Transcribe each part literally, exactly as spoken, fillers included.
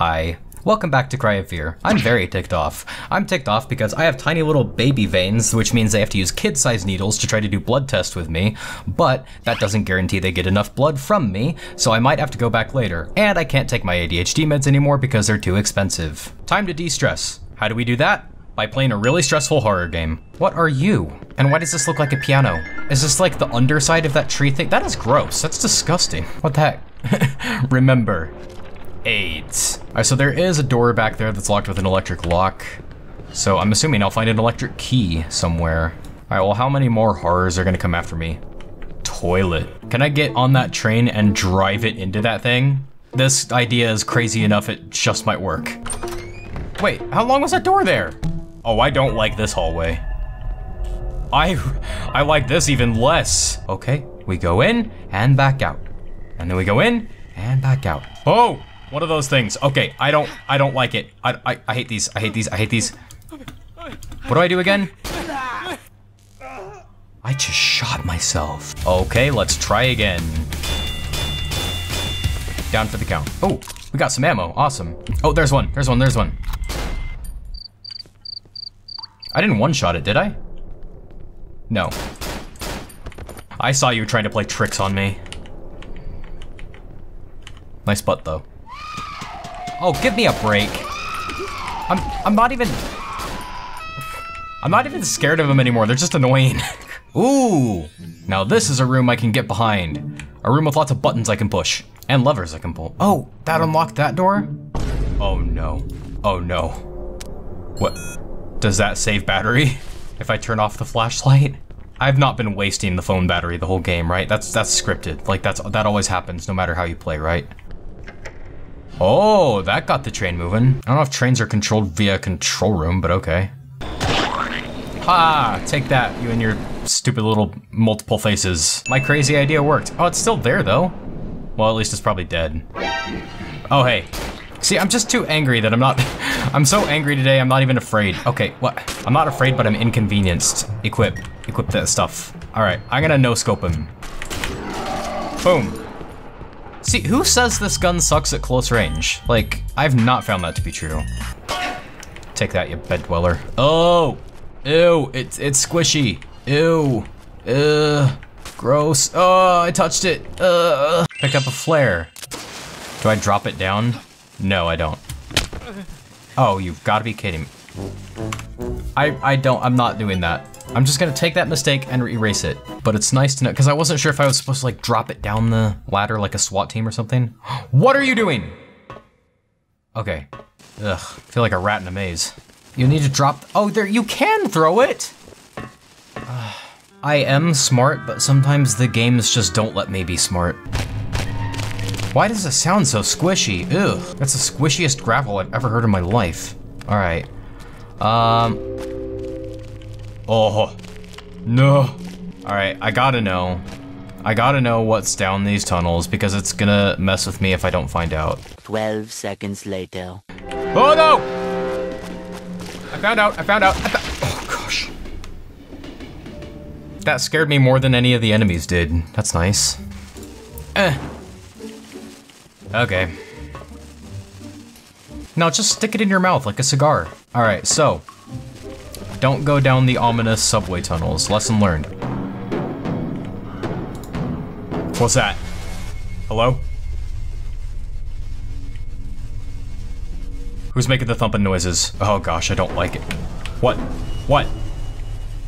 Hi. Welcome back to Cry of Fear. I'm very ticked off. I'm ticked off because I have tiny little baby veins, which means they have to use kid-sized needles to try to do blood tests with me, but that doesn't guarantee they get enough blood from me, so I might have to go back later. And I can't take my A D H D meds anymore because they're too expensive. Time to de-stress. How do we do that? By playing a really stressful horror game. What are you? And why does this look like a piano? Is this like the underside of that tree thing? That is gross. That's disgusting. What the heck? Remember. AIDS. All right, so there is a door back there that's locked with an electric lock. So I'm assuming I'll find an electric key somewhere. All right, well, how many more horrors are gonna come after me? Toilet. Can I get on that train and drive it into that thing? This idea is crazy enough, it just might work. Wait, how long was that door there? Oh, I don't like this hallway. I, I like this even less. Okay, we go in and back out. And then we go in and back out. Oh! One of those things. Okay, I don't, I don't like it. I, I, I hate these, I hate these, I hate these. What do I do again? I just shot myself. Okay, let's try again. Down for the count. Oh, we got some ammo, awesome. Oh, there's one, there's one, there's one. I didn't one-shot it, did I? No. I saw you trying to play tricks on me. Nice butt, though. Oh, give me a break. I'm I'm not even I'm not even scared of them anymore. They're just annoying. Ooh, now this is a room I can get behind. A room with lots of buttons I can push and levers I can pull. Oh, that unlocked that door? Oh no, oh no. What, does that save battery if I turn off the flashlight? I've not been wasting the phone battery the whole game, right? That's that's scripted, like that's that always happens no matter how you play, right? Oh, that got the train moving. I don't know if trains are controlled via control room, but okay. Ah, take that, you and your stupid little multiple faces. My crazy idea worked. Oh, it's still there though. Well, at least it's probably dead. Oh, hey. See, I'm just too angry that I'm not, I'm so angry today, I'm not even afraid. Okay, what? I'm not afraid, but I'm inconvenienced. Equip, equip that stuff. All right, I'm gonna no-scope him. Boom. See, who says this gun sucks at close range? Like, I've not found that to be true. Take that, you bed dweller. Oh, ew, it's it's squishy. Ew, ugh, gross. Oh, I touched it. Ugh. Pick up a flare. Do I drop it down? No, I don't. Oh, you've got to be kidding me. I I don't. I'm not doing that. I'm just gonna take that mistake and erase it. But it's nice to know, because I wasn't sure if I was supposed to like drop it down the ladder like a SWAT team or something. What are you doing? Okay. Ugh, I feel like a rat in a maze. You need to drop, oh there, you can throw it! Uh, I am smart, but sometimes the games just don't let me be smart. Why does it sound so squishy? Ugh, that's the squishiest gravel I've ever heard in my life. All right. Um. Oh, no. All right, I gotta know. I gotta know what's down these tunnels because it's gonna mess with me if I don't find out. twelve seconds later. Oh no! I found out, I found out, I found, oh gosh. That scared me more than any of the enemies did. That's nice. Eh. Okay. Now just stick it in your mouth like a cigar. All right, so. Don't go down the ominous subway tunnels. Lesson learned. What's that? Hello? Who's making the thumping noises? Oh gosh, I don't like it. What? What?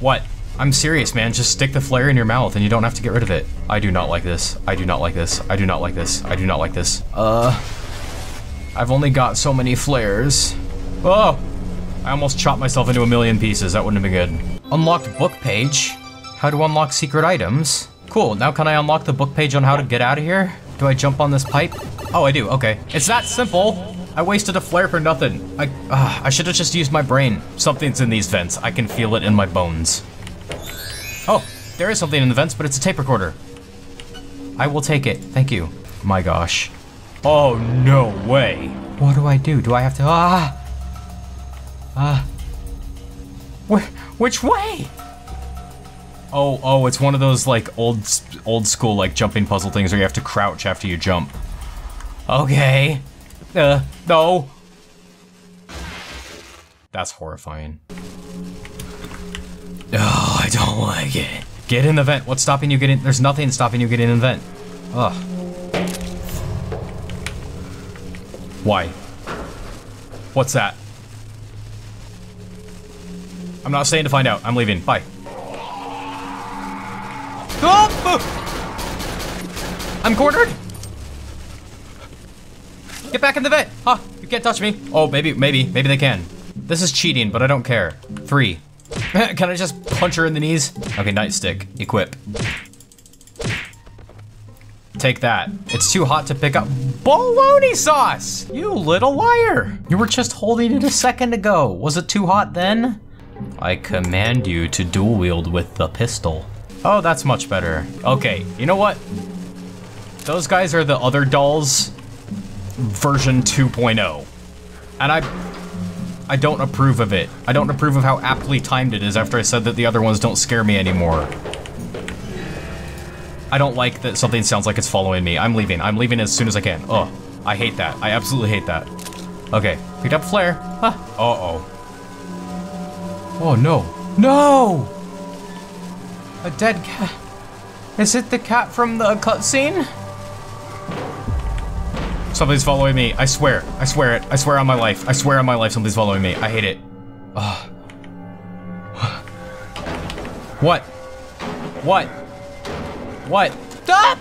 What? I'm serious, man. Just stick the flare in your mouth and you don't have to get rid of it. I do not like this. I do not like this. I do not like this. I do not like this. Uh, I've only got so many flares. Oh! I almost chopped myself into a million pieces. That wouldn't have been good. Unlocked book page. How to unlock secret items. Cool, now can I unlock the book page on how to get out of here? Do I jump on this pipe? Oh, I do, okay. It's that simple. I wasted a flare for nothing. I uh, I should have just used my brain. Something's in these vents. I can feel it in my bones. Oh, there is something in the vents, but it's a tape recorder. I will take it, thank you. My gosh. Oh, no way. What do I do? Do I have to, ah? Uh, wh which way? Oh, oh, it's one of those like old, old school like jumping puzzle things where you have to crouch after you jump. Okay, Uh, no. That's horrifying. Oh, I don't like it. Get in the vent. What's stopping you getting? There's nothing stopping you getting in the vent. Ugh. Why? What's that? I'm not staying to find out. I'm leaving. Bye. Oh! I'm cornered. Get back in the vent. Huh? You can't touch me. Oh, maybe, maybe, maybe they can. This is cheating, but I don't care. Three. Can I just punch her in the knees? Okay, nightstick. Equip. Take that. It's too hot to pick up. Bologna sauce! You little liar! You were just holding it a second ago. Was it too hot then? I command you to dual wield with the pistol. Oh, that's much better. Okay, you know what? Those guys are the other dolls version two point oh. And I I don't approve of it. I don't approve of how aptly timed it is after I said that the other ones don't scare me anymore. I don't like that something sounds like it's following me. I'm leaving. I'm leaving as soon as I can. Oh, I hate that. I absolutely hate that. Okay, picked up flare. Huh. Uh-oh. Oh, no. No! A dead cat. Is it the cat from the cutscene? Somebody's following me. I swear. I swear it. I swear on my life. I swear on my life somebody's following me. I hate it. Ugh. What? What? What? Ah!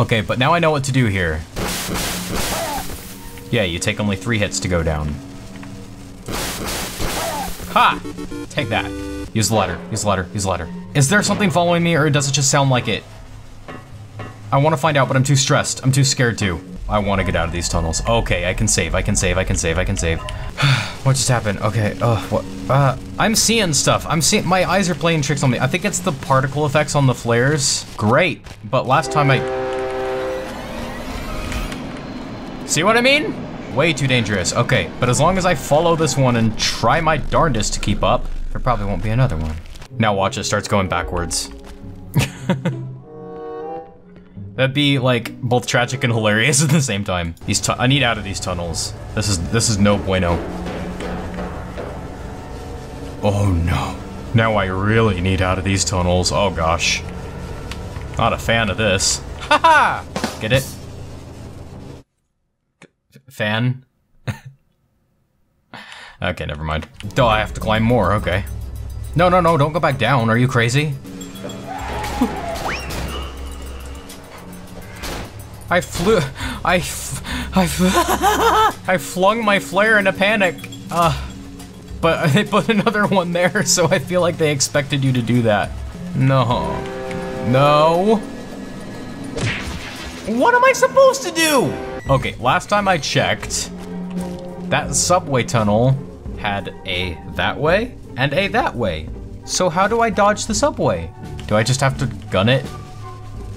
Okay, but now I know what to do here. Yeah, you take only three hits to go down. Ha! Take that. Use the ladder. Use the ladder. Use the ladder. Is there something following me, or does it just sound like it? I want to find out, but I'm too stressed. I'm too scared to. I want to get out of these tunnels. Okay, I can save. I can save. I can save. I can save. What just happened? Okay. Oh, what? Uh, I'm seeing stuff. I'm seeing. My eyes are playing tricks on me. I think it's the particle effects on the flares. Great. But last time I. See what I mean? Way too dangerous. Okay. But as long as I follow this one and try my darndest to keep up, there probably won't be another one. Now watch, it starts going backwards. That'd be like both tragic and hilarious at the same time. These tu- I need out of these tunnels. This is this is no bueno. Oh no. Now I really need out of these tunnels. Oh gosh. Not a fan of this. Haha! Get it? Fan? Okay, never mind. Oh, I have to climb more, okay. No, no, no, don't go back down. Are you crazy? I flew, I, f I, f I flung my flare in a panic. Uh, but they put another one there, so I feel like they expected you to do that. No, no. What am I supposed to do? Okay, last time I checked, that subway tunnel had a that way and a that way. So how do I dodge the subway? Do I just have to gun it?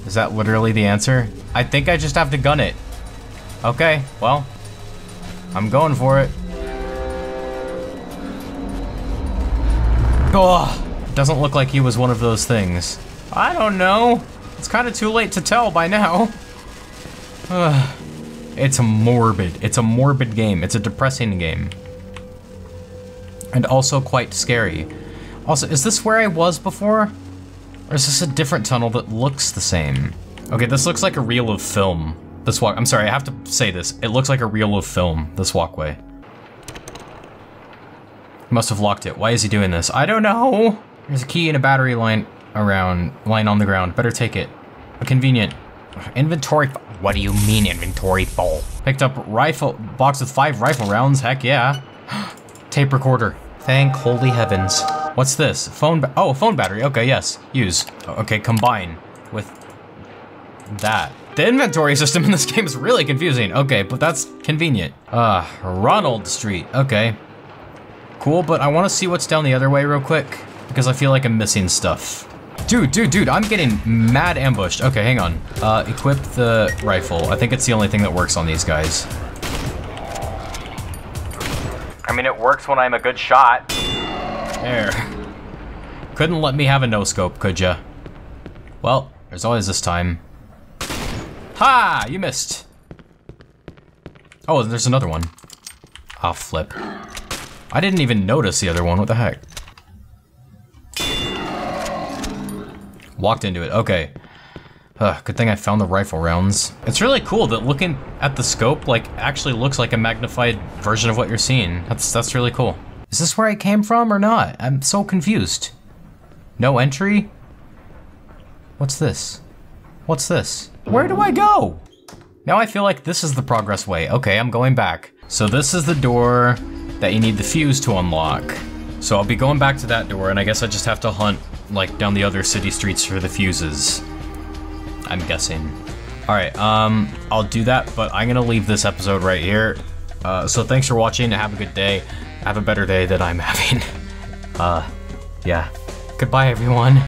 Is that literally the answer? I think I just have to gun it. Okay, well, I'm going for it. Oh, doesn't look like he was one of those things. I don't know. It's kind of too late to tell by now. Uh, it's morbid. It's a morbid game. It's a depressing game. And also quite scary. Also, is this where I was before? Or is this a different tunnel that looks the same? Okay, this looks like a reel of film. This walk, I'm sorry, I have to say this. It looks like a reel of film, this walkway. Must have locked it. Why is he doing this? I don't know. There's a key and a battery lying around, lying on the ground. Better take it. Convenient. Inventory, what do you mean inventory full? Picked up rifle, box with five rifle rounds, heck yeah. Tape recorder. Thank holy heavens. What's this? Phone ba- oh, phone battery. Okay, yes. Use. Okay, combine with that. The inventory system in this game is really confusing. Okay, but that's convenient. Uh, Ronald Street. Okay. Cool, but I want to see what's down the other way real quick because I feel like I'm missing stuff. Dude, dude, dude, I'm getting mad ambushed. Okay, hang on. Uh, equip the rifle. I think it's the only thing that works on these guys. I mean, it works when I'm a good shot. There. Couldn't let me have a no-scope, could ya? Well, there's always this time. Ha! You missed. Oh, there's another one. I'll flip. I didn't even notice the other one. What the heck? Walked into it. Okay. Uh, good thing I found the rifle rounds. It's really cool that looking at the scope like actually looks like a magnified version of what you're seeing. That's that's really cool. Is this where I came from or not? I'm so confused. No entry? What's this? What's this? Where do I go? Now I feel like this is the progress way. Okay, I'm going back. So this is the door that you need the fuse to unlock. So I'll be going back to that door, and I guess I just have to hunt like down the other city streets for the fuses. I'm guessing. All right, um, I'll do that, but I'm gonna leave this episode right here. Uh, so thanks for watching, have a good day. Have a better day than I'm having. Uh, yeah. Goodbye, everyone.